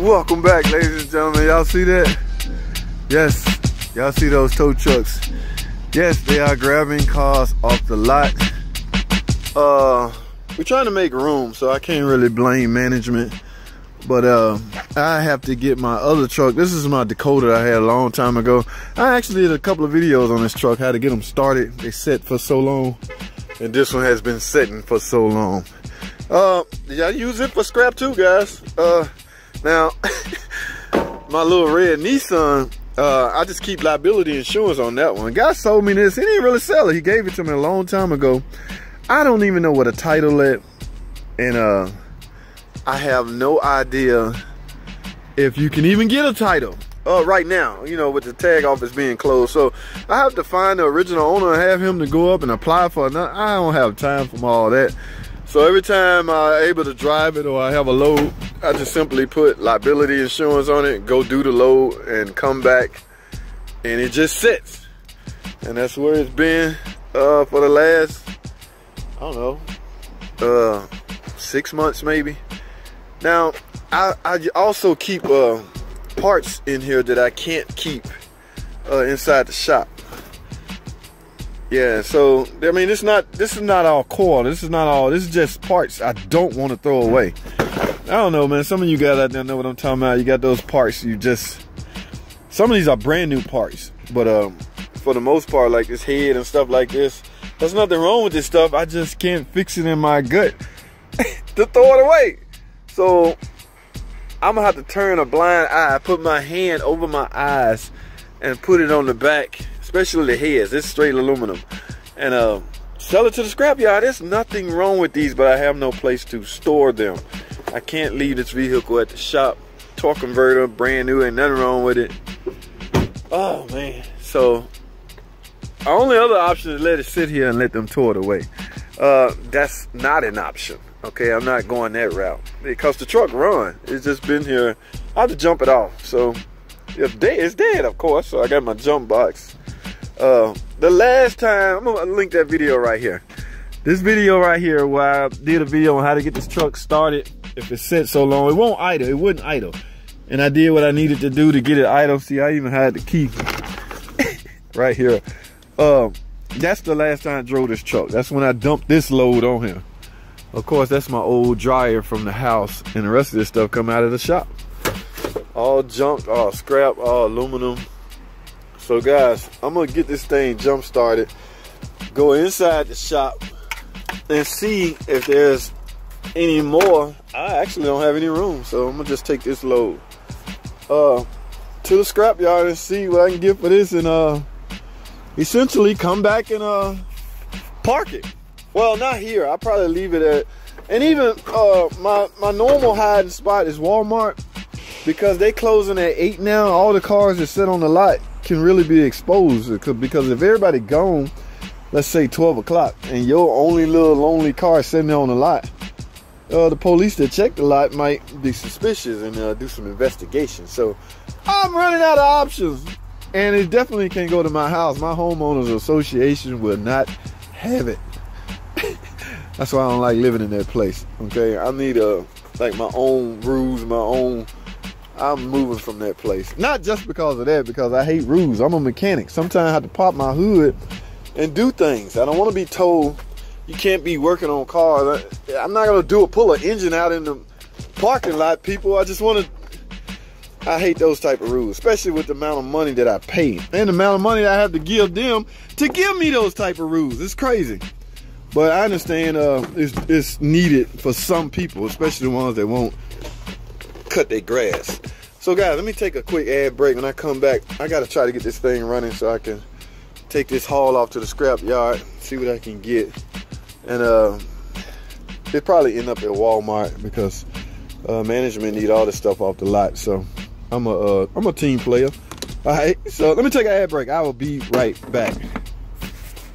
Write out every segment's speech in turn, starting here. Welcome back, ladies and gentlemen. Y'all see that? Yes, y'all see those tow trucks? Yes, they are grabbing cars off the lot. We're trying to make room, so I can't really blame management. But I have to get my other truck. This is my Dakota I had a long time ago. I actually did a couple of videos on this truck, how to get them started. They set for so long, and this one has been setting for so long. Y'all use it for scrap too, guys. Now, my little red Nissan, I just keep liability insurance on that one. Guy sold me this. He didn't really sell it. He gave it to me a long time ago. I don't even know what a title is, and I have no idea if you can even get a title right now, you know, with the tag office being closed. So I have to find the original owner and have him to go up and apply for another. I don't have time for all that. So every time I'm able to drive it or I have a load, I just simply put liability insurance on it, go do the load and come back, and it just sits. And that's where it's been for the last, I don't know, 6 months maybe. Now, I also keep parts in here that I can't keep inside the shop. Yeah, so I mean, this is not all coil. This is not all. This is just parts I don't want to throw away. I don't know, man. Some of you guys out there know what I'm talking about. You got those parts. You just, some of these are brand new parts, but for the most part, like this head and stuff like this, there's nothing wrong with this stuff. I just can't fix it in my gut to throw it away. So I'm gonna have to turn a blind eye, put my hand over my eyes and put it on the back, especially the heads. It's straight aluminum, and sell it to the scrapyard. There's nothing wrong with these, but I have no place to store them. I can't leave this vehicle at the shop. Torque converter, brand new, ain't nothing wrong with it. Oh man, so our only other option is let it sit here and let them tow it away. That's not an option. Okay, I'm not going that route because the truck run. It's just been here. I have to jump it off. So it's dead, of course. So I got my jump box. The last time, I'm gonna link that video right here. This video right here where I did a video on how to get this truck started. If it set so long, it won't idle. It wouldn't idle. And I did what I needed to do to get it idle. See, I even had the key right here. That's the last time I drove this truck. That's when I dumped this load on here. Of course, that's my old dryer from the house, and the rest of this stuff come out of the shop. All junk, all scrap, all aluminum. So guys, I'm gonna get this thing jump started, go inside the shop and see if there's any more. I actually don't have any room, so I'm gonna just take this load to the scrapyard and see what I can get for this, and essentially come back and park it. Well, not here. I'll probably leave it at, and even my normal hiding spot is Walmart, because they closing at 8 now. All the cars that sit on the lot can really be exposed, because if everybody gone, let's say 12 o'clock, and your only little lonely car sitting there on the lot, the police that check the lot might be suspicious and do some investigation. So I'm running out of options, and it definitely can't go to my house. My homeowners association will not have it. That's why I don't like living in that place, okay? I need like my own rules, my own, I'm moving from that place. Not just because of that, because I hate rules. I'm a mechanic. Sometimes I have to pop my hood and do things. I don't want to be told you can't be working on cars. I'm not gonna pull an engine out in the parking lot, people. I hate those type of rules, especially with the amount of money that I pay and the amount of money that I have to give them to give me those type of rules. It's crazy. But I understand it's needed for some people, especially the ones that won't cut their grass. So guys, let me take a quick ad break. When I come back, I gotta try to get this thing running so I can take this haul off to the scrap yard, see what I can get. And it probably end up at Walmart, because management need all this stuff off the lot. So I'm a team player. All right, so let me take an ad break. I will be right back.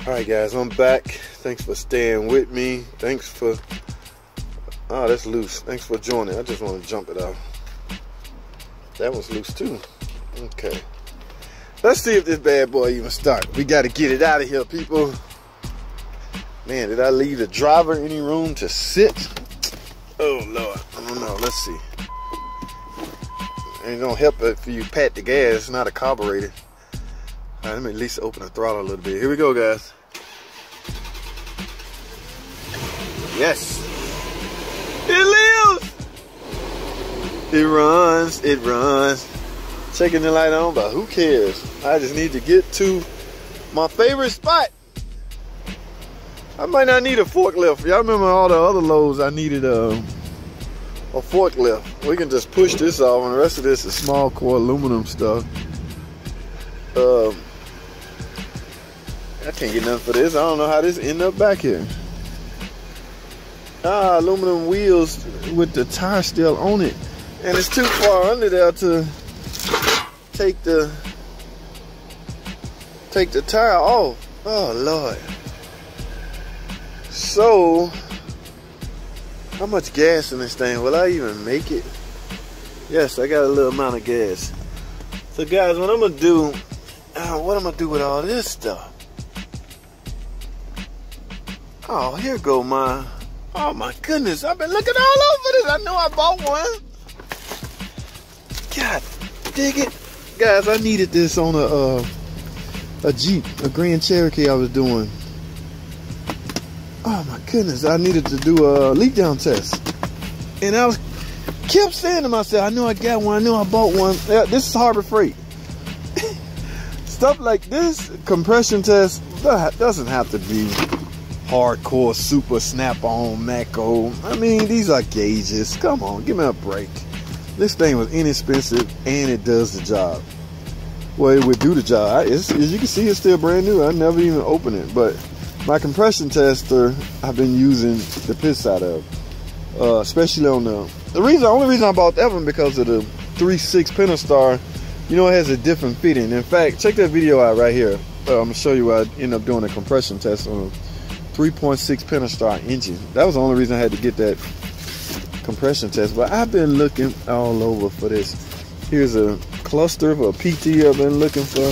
All right, guys, I'm back. Thanks for staying with me. Thanks for, oh, that's loose. Thanks for joining. I just want to jump it out. That was loose too. Okay. Let's see if this bad boy even starts. We got to get it out of here, people. Man, did I leave the driver any room to sit? Oh, Lord. I don't know. Let's see. ain't gonna help if you pat the gas. It's not a carburetor. All right, let me at least open the throttle a little bit. Here we go, guys. Yes, it lives. It runs. It runs. Checking the light on, but who cares? I just need to get to my favorite spot. I might not need a forklift. Y'all remember all the other loads I needed a forklift. We can just push this off, and the rest of this is small core aluminum stuff. I can't get nothing for this. I don't know how this ended up back here. Ah, aluminum wheels with the tire still on it. And it's too far under there to take the tire off. Oh, Lord. So, how much gas in this thing? Will I even make it? Yes, I got a little amount of gas. So, guys, what I'm gonna do? What I'm gonna do with all this stuff? Oh, here go my. Oh my goodness! I've been looking all over this. I know I bought one. God, dig it, guys! I needed this on a Jeep, a Grand Cherokee I was doing. Oh my goodness, I needed to do a leak down test. And I kept saying to myself, I know I got one, I know I bought one. This is Harbor Freight. Stuff like this, compression test, doesn't have to be hardcore, super Snap-on, Macco. I mean, these are gauges. Come on, give me a break. This thing was inexpensive and it does the job. Well, it would do the job. As you can see, it's still brand new. I never even opened it, but my compression tester, I've been using the piss out of, especially on the only reason I bought that one because of the 3.6 Pentastar. You know, it has a different fitting. In fact, check that video out right here. I'm gonna show you why I end up doing a compression test on a 3.6 Pentastar engine. That was the only reason I had to get that compression test. But I've been looking all over for this. Here's a cluster for a PT I've been looking for.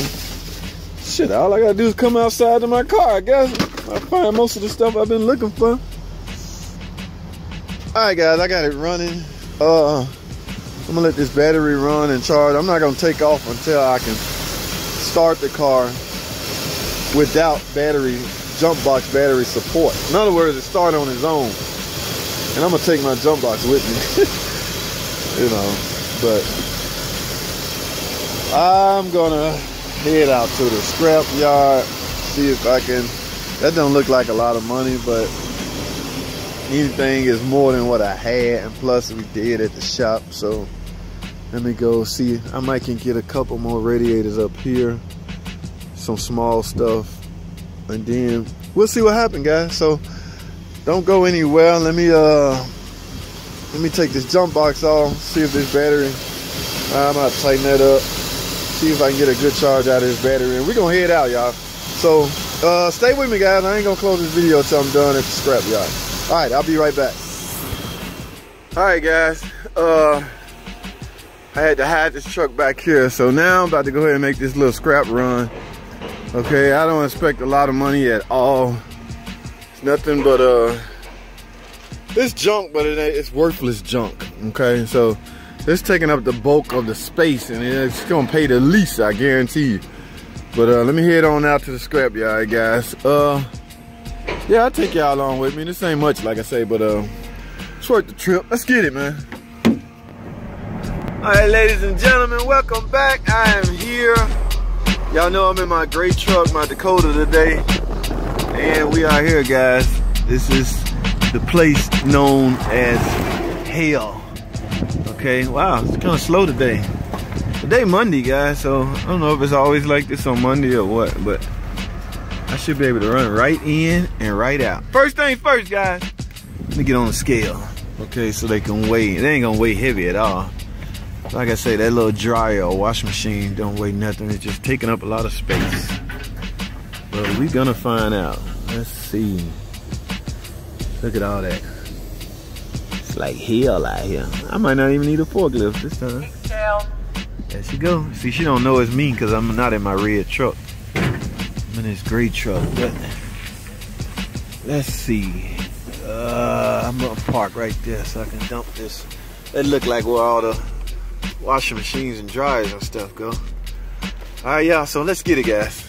Shit, all I gotta do is come outside to my car, I guess. I find most of the stuff I've been looking for. Alright guys, I got it running. I'm gonna let this battery run and charge. I'm not gonna take off until I can start the car without battery, jump box battery support. In other words, it started on its own. And I'm gonna take my jump box with me. You know, but I'm gonna head out to the scrap yard, see if I can. That don't look like a lot of money, but anything is more than what I had, and plus we did at the shop. So let me go see. I might can get a couple more radiators up here, some small stuff, and then we'll see what happened, guys. So don't go anywhere. Let me take this jump box off, see if this battery. I'm gonna tighten that up. See if I can get a good charge out of this battery, and we're gonna head out, y'all. So stay with me, guys. I ain't gonna close this video till I'm done at the scrap yard. All right, I'll be right back. All right, guys. I had to hide this truck back here, so now I'm about to go ahead and make this little scrap run. Okay, I don't expect a lot of money at all. It's nothing but it's junk, but it's worthless junk. Okay, so. It's taking up the bulk of the space, and it's gonna pay the least, I guarantee you. But let me head on out to the scrap yard, guys. Yeah, I'll take y'all along with me. This ain't much, like I say, but it's worth the trip. Let's get it, man. All right, ladies and gentlemen, welcome back. I am here. Y'all know I'm in my great truck, my Dakota today. And we are here, guys. This is the place known as hell. Okay, wow, it's kind of slow today. Today Monday, guys, so I don't know if it's always like this on Monday or what, but I should be able to run right in and right out. First thing first, guys, let me get on the scale, okay, so they can weigh. They ain't gonna weigh heavy at all. Like I say, that little dryer or wash machine don't weigh nothing. It's just taking up a lot of space. But we're gonna find out. Let's see. Look at all that. Like hell out here. I might not even need a forklift this time. There she go. See, she don't know it's me because I'm not in my red truck. I'm in this gray truck. But let's see. I'm gonna park right there so I can dump this. That look like where all the washing machines and dryers and stuff go. Alright y'all, so let's get it guys.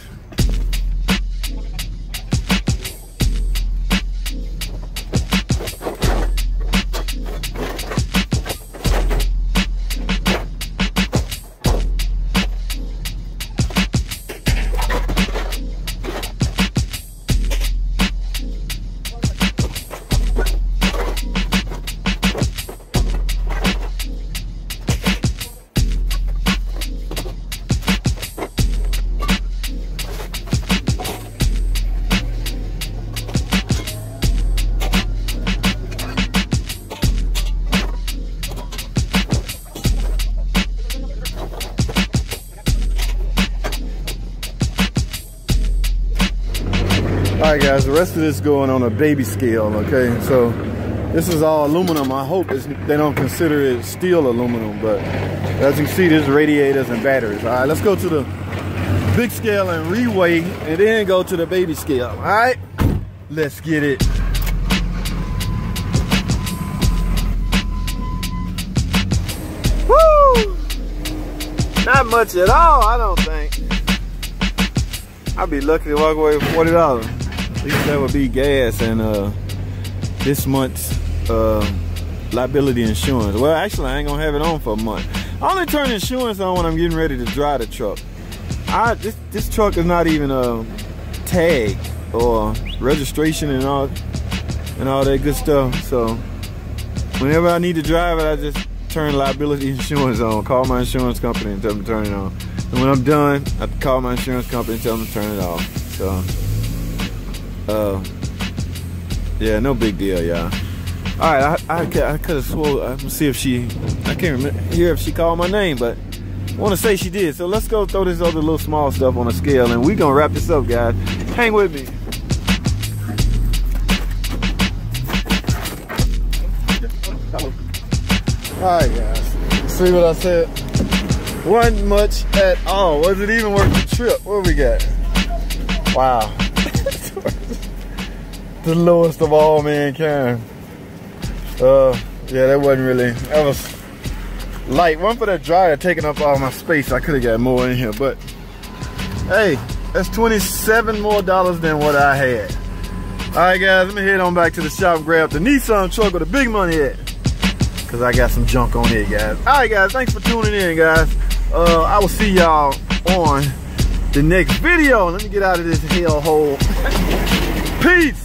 Alright guys, the rest of this going on a baby scale, okay? So this is all aluminum. I hope they don't consider it steel aluminum, but as you see, there's radiators and batteries. Alright, let's go to the big scale and reweigh, and then go to the baby scale. Alright, let's get it. Woo! Not much at all, I don't think. I'd be lucky to walk away with $40. At least that would be gas and this month's liability insurance. Well, actually, I ain't gonna have it on for a month. I only turn insurance on when I'm getting ready to dry the truck. This truck is not even tagged or registration and all that good stuff. So whenever I need to drive it, I just turn liability insurance on. Call my insurance company and tell them to turn it on. And when I'm done, I call my insurance company and tell them to turn it off. So. Yeah, no big deal, y'all. All right, I could have swore. I'm gonna see if she, I can't remember here if she called my name, but I want to say she did. So let's go throw this other little small stuff on a scale, and we gonna wrap this up, guys. Hang with me. All right, guys. See what I said? Wasn't much at all. Was it even worth the trip? What we got? Wow. The lowest of all mankind. Yeah, that wasn't really, that was light. One for that dryer taking up all my space. I could have got more in here, but hey, that's $27 more than what I had. All right, guys, let me head on back to the shop and grab the Nissan truck with the big money at, because I got some junk on it, guys. All right, guys, thanks for tuning in, guys. I will see y'all on the next video. Let me get out of this hellhole. Peace.